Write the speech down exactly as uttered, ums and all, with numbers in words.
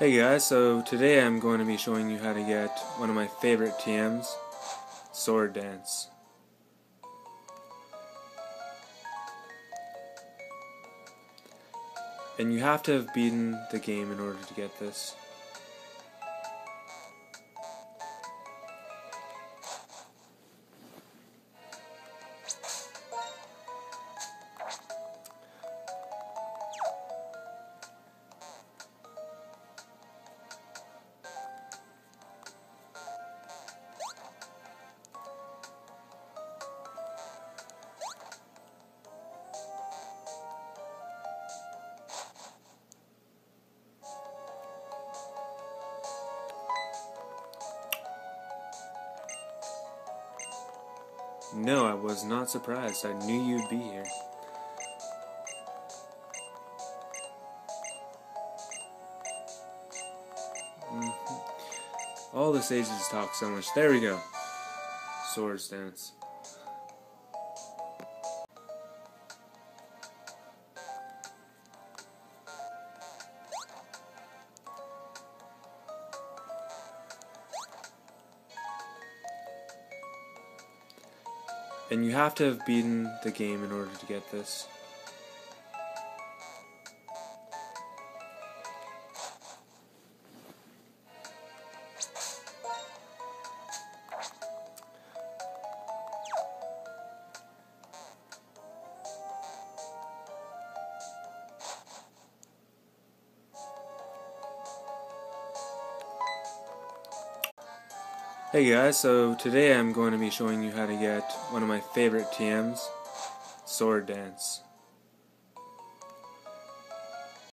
Hey guys, so today I'm going to be showing you how to get one of my favorite T Ms, Sword Dance. And you have to have beaten the game in order to get this. No, I was not surprised. I knew you'd be here. Mm-hmm. All the sages talk so much. There we go. Swords Dance. And you have to have beaten the game in order to get this. Hey guys, so today I'm going to be showing you how to get one of my favorite T Ms, Sword Dance.